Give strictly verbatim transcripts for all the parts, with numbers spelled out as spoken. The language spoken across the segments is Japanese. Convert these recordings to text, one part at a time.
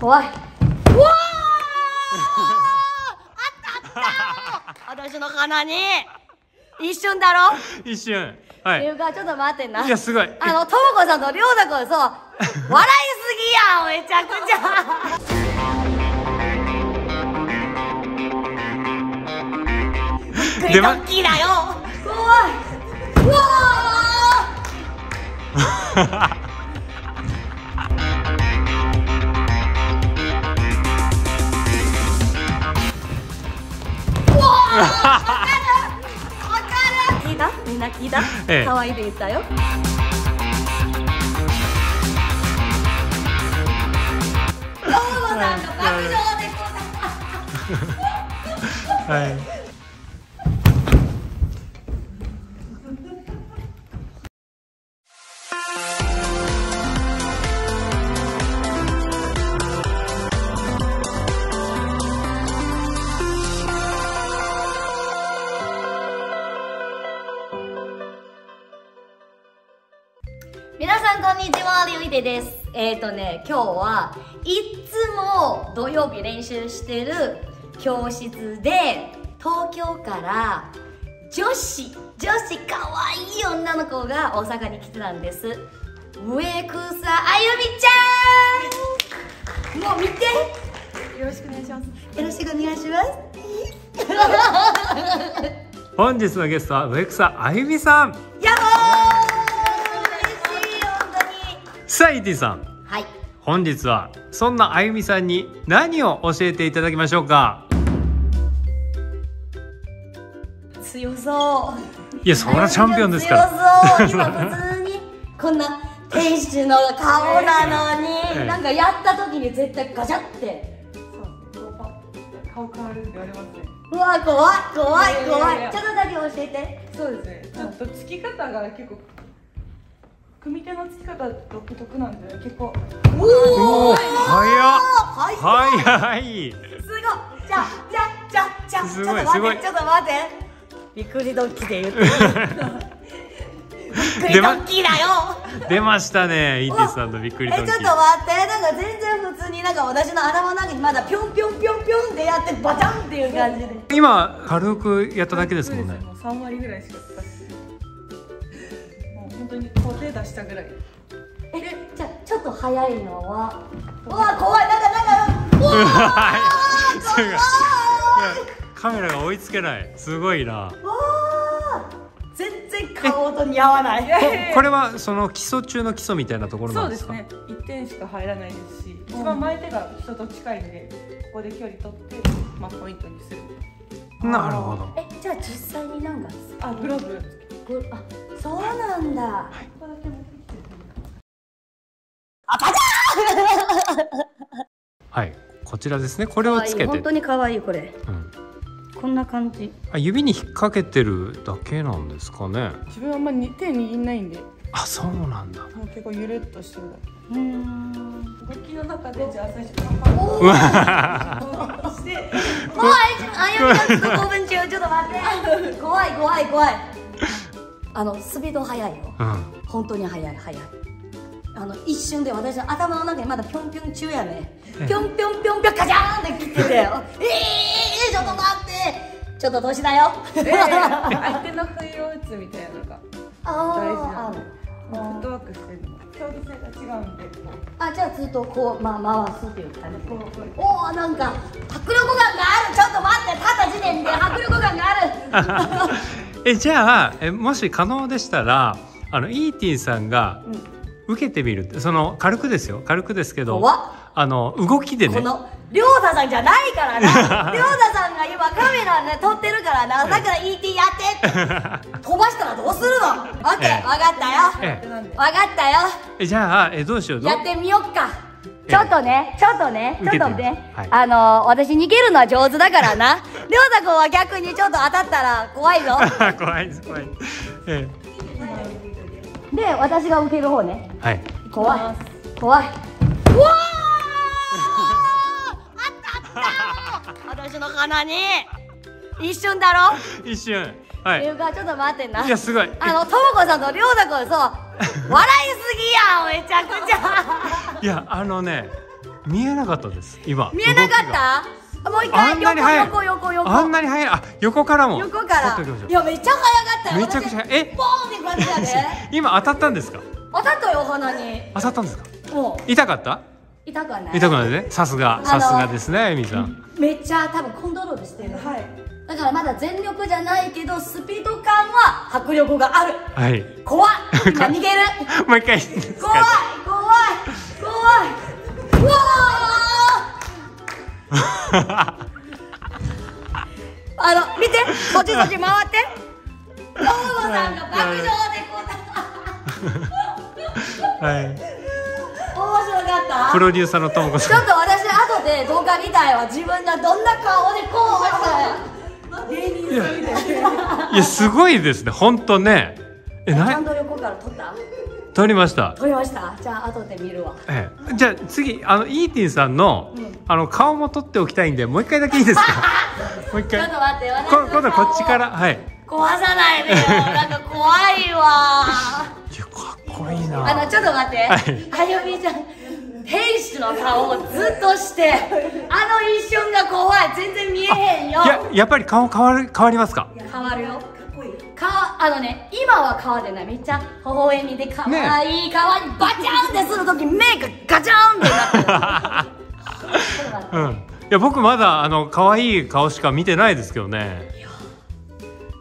怖い。うわあったあった私の鼻に一瞬だろ一瞬。はい。っていうか、ちょっと待ってんな。いや、すごい。あの、ともこさんとりょうたくん、そう、笑いすぎやん、めちゃくちゃ。びっくりドッキリだよ。怖い。うわあわかるわかる聞いたみんな聞いた、ええ、かわいいって言ったよ。トモコさんの爆笑でこうはいです。えーとね、今日はいつも土曜日練習してる教室で東京から女子女子かわいい女の子が大阪に来てたんです。植草あゆみちゃんもう見てよろしくお願いします。よろしくお願いします本日のゲストは植草あゆみさんやっほー。さあ、イティさん、はい、本日はそんなあゆみさんに何を教えていただきましょうか。強そう。いや、そりゃチャンピオンですから。強そう。今普通にこんな天使の顔なのに、ええ、なんかやった時に絶対ガチャって顔変わるって言われますね。うわ、怖い怖い怖い。ちょっとだけ教えて。そうですね、ちょっとつき方が結構組手の付き方独特なんで、結構。おお、早っ。早い。すごい。じゃ、じゃ、じゃ、じゃ、ちょっと待って、ちょっと待って。びっくりドッキリで言った。びっくりドッキリだよ。出ましたね、イーティさんのびっくりドッキリ。え、ちょっと待って、なんか全然普通になんか私の頭の中にまだぴょんぴょんぴょんぴょんでやって、バチャンっていう感じで。今軽くやっただけですもんね。三割ぐらいしか。本当にこう手出したぐらい。え、じゃあちょっと早いのは。うわ、怖い、なんかなんか。うわカメラが追いつけない。すごいな。わあ、全然顔と似合わない。これはその基礎中の基礎みたいなところなんですか。そうですね。一点しか入らないですし、一番前手が人と近いんで、ここで距離取ってまあポイントにする。なるほど。え、じゃあ実際になんか。あ、グローブ。あ、そうなんだ。はい、はい、こちらですね。これをつけて。本当に可愛いこれ。うん、こんな感じ。あ、指に引っ掛けてるだけなんですかね。自分はあんまり手握んないんで。あ、そうなんだ。もう結構ゆるっとしてるだけ。うん。動きの中でじゃあ最初パンパン。おお。もうあやみちゃんと興奮中。ちょっと待って。怖い怖い怖い。あのスピード速いよ、うん、本当に速い速い。あの一瞬で私の頭の中にまだぴょんぴょん中やね。ぴょんぴょんぴょんぴょんカジャーンって切っててええー、ちょっと待って、ちょっと年だよ、えー、相手の不意を打つみたいなのが大事なの。フットワークしてるの競技性が違うんで。あ、じゃあずっとこう、まあ、回すっていう感じ。おお、なんか迫力感がある。ちょっと待って、立った時点で迫力感があるえ、じゃあえもし可能でしたらあのイーティさんが受けてみる、うん、その軽くですよ、軽くですけどあの動きでね。このりょうたさんじゃないからなりょうたさんが今カメラね撮ってるからな。だから イーティー やってって飛ばしたらどうするの。オッケー、分かったよ、分かったよ。え、じゃあえどうしよう、やってみよっか。ちょっとね、ちょっとね、ちょっとね、はい、あのー、私逃げるのは上手だからな。りょうたくんは逆にちょっと当たったら怖いぞ。怖いです、怖い。ええ、で、私が受ける方ね。はい。怖い。怖い。うわあ！あったあったー。私の鼻に。一瞬だろ。一瞬。はい。っていうか、ちょっと待ってんな。いや、すごい。あの、ともこさんとりょうたくん、そう。笑いすぎやん、めちゃくちゃ。いや、あのね、見えなかったです今。見えなかった？もう一回、横横横横、あんなに速い。あ、横からも、横から、いやめっちゃ速かったよ。めちゃくちゃ速い。え、ポーンって感じだね。今当たったんですか？当たったよ、お鼻に当たったんですか？痛かった？痛くはない、痛くないね。さすが、さすがですね、えみさん。めっちゃ多分コントロールしてる。はい、だからまだ全力じゃないけどスピード感は迫力がある。はい、怖っ、逃げる。もう一回、怖い怖い怖い、うわあの見て、こっちこっち回って、ローゴさんが爆笑でこう、はい、面白かった。プロデューサーのともこさん、ちょっと私後で動画見たいわ。自分がどんな顔でこうしたら芸人さんみたいな。いや、すごいですね、本当ね。え、な、ちゃんと横から撮った？撮りました。撮りました。じゃあ後で見るわ。ええ、じゃあ次、あのイーティンさんの、うん、あの顔も撮っておきたいんで、もう一回だけいいですか？もう一回。ちょっと待って、私の顔を。今度こっちから、はい。壊さないでよ。なんか怖いわ。いや、かっこいいな。あのちょっと待って。はい、あゆみちゃん。兵士の顔をずっとして、あの一瞬が怖い、全然見えへんよ。いや、やっぱり顔変わる、変わりますか？変わるよ。かっこいい。顔、あのね、今は変わってない、めっちゃ微笑みで可愛い、可愛い、バチャンってする時、目がガチャンってなってる。うん、いや、僕まだあの可愛い顔しか見てないですけどね。いや、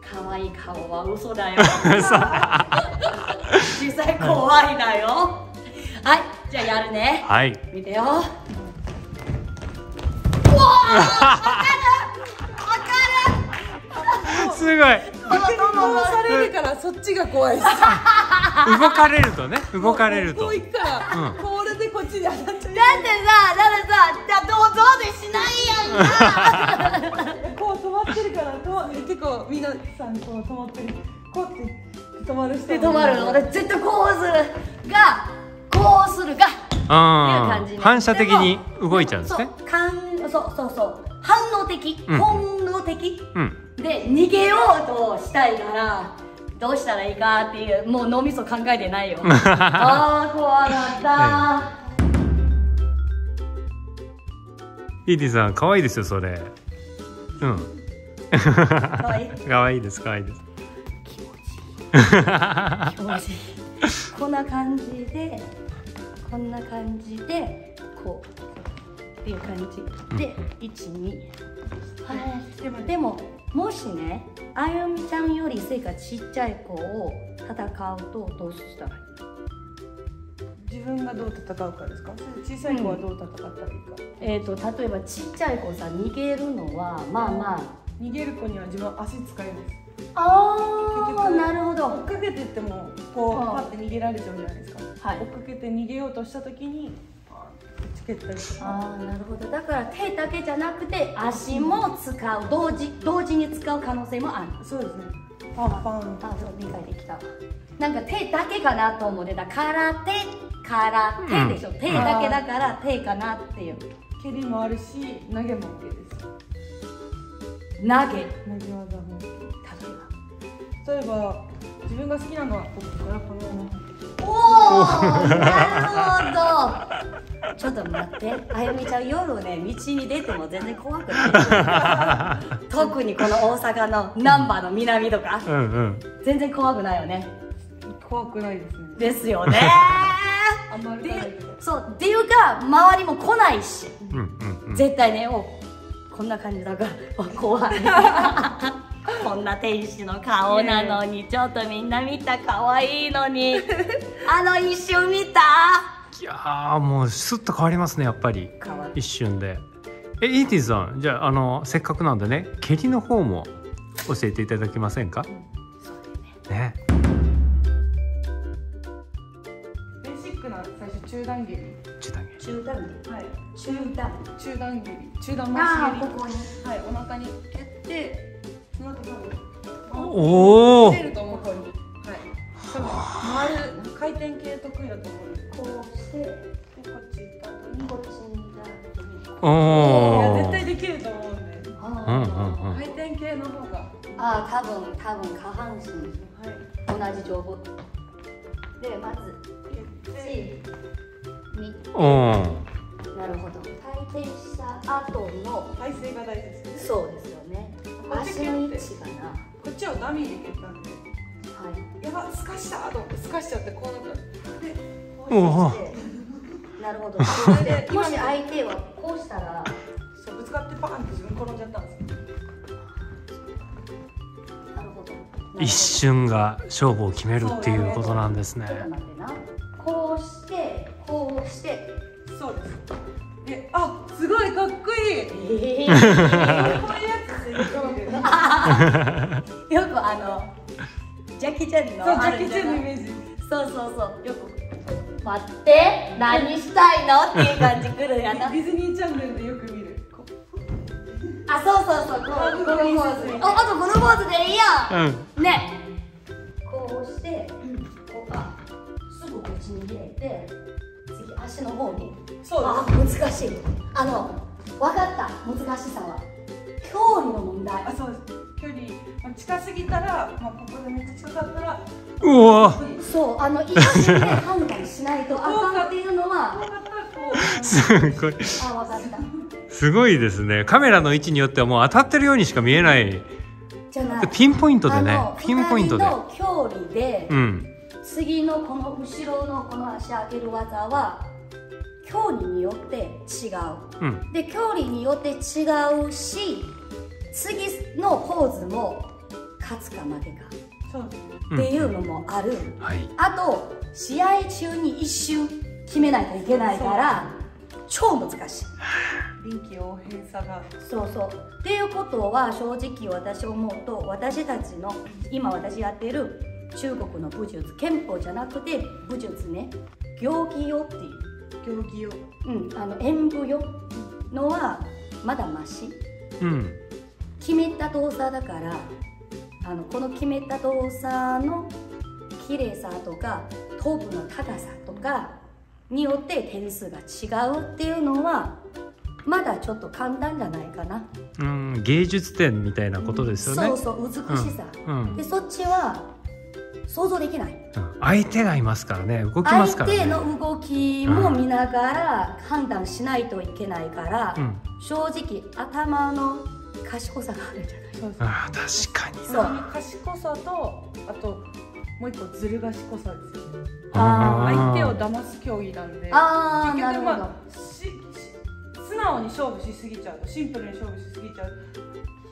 可愛い顔は嘘だよ。実際怖いだよ。はい、じゃあやるね。はい。見てよ。うわあ、わかる。わかる。すごい。動かれるから、そっちが怖い。動かれるとね、動かれると。こういくから、これでこっちに当たっちゃう。だってさ、だってさ、どうぞでしないやん。こう止まってるから、と、結構みんなさんこう止まってる。こうって止まる人。で止まるの、俺絶対こうするが。こうするがっていう感じ、ね、反射的に動いちゃうんですね。そうそうそうそう、反応的、うん、本能的、うん、で逃げようとしたいから、どうしたらいいかっていう、もう脳みそ考えてないよ。ああ、怖かったー。イーディさん可愛いですよそれ。うん、可愛い可愛いです、可愛いです。気持ちいい気持ちいい。こんな感じで、こんな感じで、こうっていう感じで、いち、に、はい。でも、もしね、あゆみちゃんより背がちっちゃい子を戦うと、どうしたらいい？自分がどう戦うかですか？小さい子はどう戦ったらいいか。うん、えっと、例えばちっちゃい子さ、逃げるのは、まあまあ。逃げる子には自分は足使います。ああ、なるほど。追っかけてってもこうパッて逃げられちゃうじゃないですか。はい、追っかけて逃げようとしたときにつけたりとか。ああ、なるほど。だから手だけじゃなくて足も使う、同時同時に使う可能性もある。そうですね。パンパン。あ、そう、理解できた。なんか手だけかなと思ってた。空手、空手でしょ。手だけだから手かなっていう。蹴りもあるし、投げも OK です。投げ。投げ技も。例えば自分が好きなのはここからこのように。おお、なるほど。ちょっと待って、あゆみちゃん夜ね、道に出ても全然怖くない。特にこの大阪の難波の南とか、うん、うん、全然怖くないよね。怖くないですね。ですよね。あんまりない。そうっていうか、周りも来ないし、絶対ね、おこんな感じだから、怖い。こんな天使の顔なのに、ちょっとみんな見た、可愛いのに。あの一瞬見た。いやー、もうスッと変わりますね、やっぱり一瞬で。え、イーティさん、じゃあ、あのせっかくなんでね、蹴りの方も教えていただけませんか？そうだね。ね。ベーシックな最初、中段蹴り。中段蹴り。中段蹴り。はい。中段。中段蹴り。中段回し蹴り。ここに。はい、お腹に蹴って。おお。回転系得意だと思う。こうして、でこっち行った後にこっちにだって。おお。絶対できると思うんで。回転系の方が。ああ、多分多分下半身。はい。同じ情報。でまず。一、二。おお。なるほど。退店した後の排水が大切ですね。そうですよね。足の位置かな。こっちはダミーで蹴ったんで、はい、やばっ、すかしたと思ってすかしちゃって、こうなったで、こうしてなるほど。それでもし相手はこうしたらそうぶつかってパーンって自分転んじゃったんですよ。なるほど。一瞬が勝負を決めるっていうことなんですね。こうしてこうして、そうです。で、あ、すごいかっこいい。えー、こういうやつすごいよくあのジャッキーちゃんのそうジャッキーちゃんのイメージ。そうそうそう。よく待って何したいのっていう感じくるやな。ディズニーチャンネルでよく見る。あ、そうそうそう。このポーズ。あ、あとこのポーズでいいや。うん。ね。こうしてこうか。すぐこっちに開いて次足の方に。そうです。あ、難しい。あの分かった難しさは距離の問題。あ、そうです。距離、まあ、近すぎたら、まあ、ここでめっちゃ近かったら、うわそう、あの一瞬で判断しないとあかんっていうのはすごい、あ、わかったすごいですね。カメラの位置によってはもう当たってるようにしか見えないじゃない。ピンポイントでね、ピンポイントでの距離で、うん、次のこの後ろのこの足上げる技は距離によって違う、うん、で距離によって違うし次のポーズも勝つか負けかっていうのもある、うん、はい、あと試合中に一瞬決めないといけないから超難しい。臨機応変さがそうそうっていうことは正直私思うと、私たちの今私やってる中国の武術、拳法じゃなくて武術ね、行儀よっていう行儀よ、うん、あの演武よのはまだマシ、うん、決めた動作だから、あのこの決めた動作の綺麗さとか頭部の高さとかによって点数が違うっていうのはまだちょっと簡単じゃないかな。うん、芸術点みたいなことですよね、うん、そうそう美しさ、うんうん、でそっちは想像できない、うん、相手がいますからね、動きますからね、相手の動きも見ながら判断しないといけないから、うん、正直頭の賢さがあるんじゃないですか。ああ、確かに。そう、賢さと、あともう一個ずる賢さですよね。相手を騙す競技なんで、ああ、結局まあし素直に勝負しすぎちゃうと、シンプルに勝負しすぎちゃう、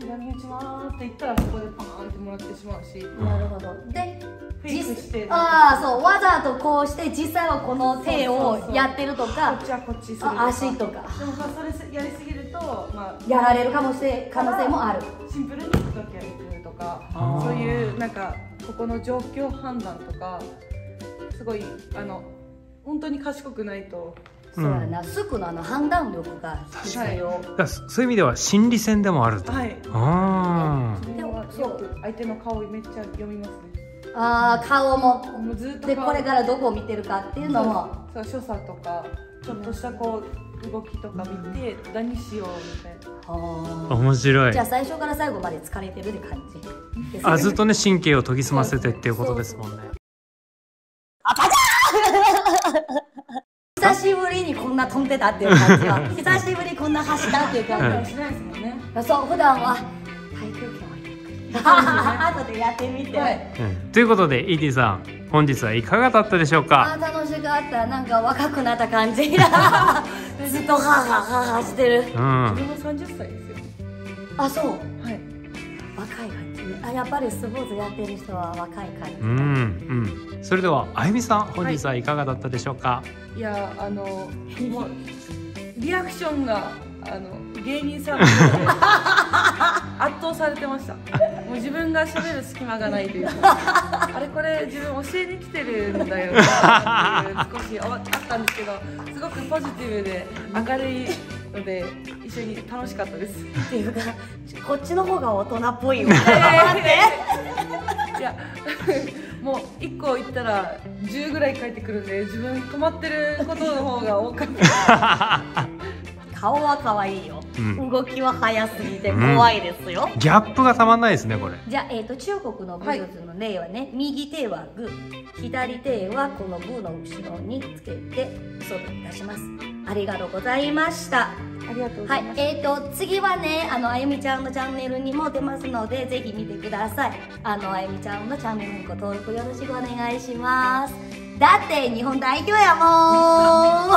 左打ちまーって言ったらそこでパーンってもらってしまうし。なるほど。で、フェイクして、ああ、そう、わざとこうして実際はこの手をやってるとか、こっちはこっちする、足とか。でもそれやりすぎると、まあやられるかもしれ可能性もある。シンプルに動きやるとか、そういうなんかここの状況判断とか、すごいあの本当に賢くないと。そうやな、すぐのあの判断力が必要。そういう意味では心理戦でもあると。はい。ああ。でもそう相手の顔めっちゃ読みますね。ああ、顔も。もうずっと。でこれからどこを見てるかっていうのも。そう、所作とかちょっとしたこう。動きとか見て、何しようみたいな。面白い。じゃあ最初から最後まで疲れてるって感じ。あ、ずっとね、神経を研ぎ澄ませてっていうことですもんね。あ、パチャー。久しぶりにこんな飛んでたっていう感じは。久しぶりにこんな走ったっていう感じはしないですもんね。そう、普段は。体育教育。後でやってみて。ということで、イーティさん。本日はいかがだったでしょうか。楽しかった。なんか若くなった感じ。ずっとハーハーハーしてる。自分も三十歳ですよ。あ、そう。はい。若い感じ。あ、やっぱりスポーツやってる人は若い感じ。うんうん。それではあゆみさん、本日はいかがだったでしょうか。いや、あのもうリアクションがあの芸人さんで圧倒されてました。もう自分が喋る隙間がないというか、あれこれ自分教えに来てるんだよっていう少しあったんですけど、すごくポジティブで明るいので一緒に楽しかったです。っていうかこっちの方が大人っぽいよ。いや、もういっこ行ったらじゅうぐらい帰ってくるんで、自分困ってることの方が多かった。顔は可愛いよ、うん、動きは速すぎて怖いですよ、うん、ギャップがたまんないですねこれ。じゃあ、えー、と中国の武術の例はね、はい、右手はグー、左手はこのグーの後ろにつけて外に出します。ありがとうございました。ありがとうございます。はい、えーと次はね、あのあゆみちゃんのチャンネルにも出ますので、ぜひ見てください。あのあゆみちゃんのチャンネルにご登録よろしくお願いします。だって日本代表やもん。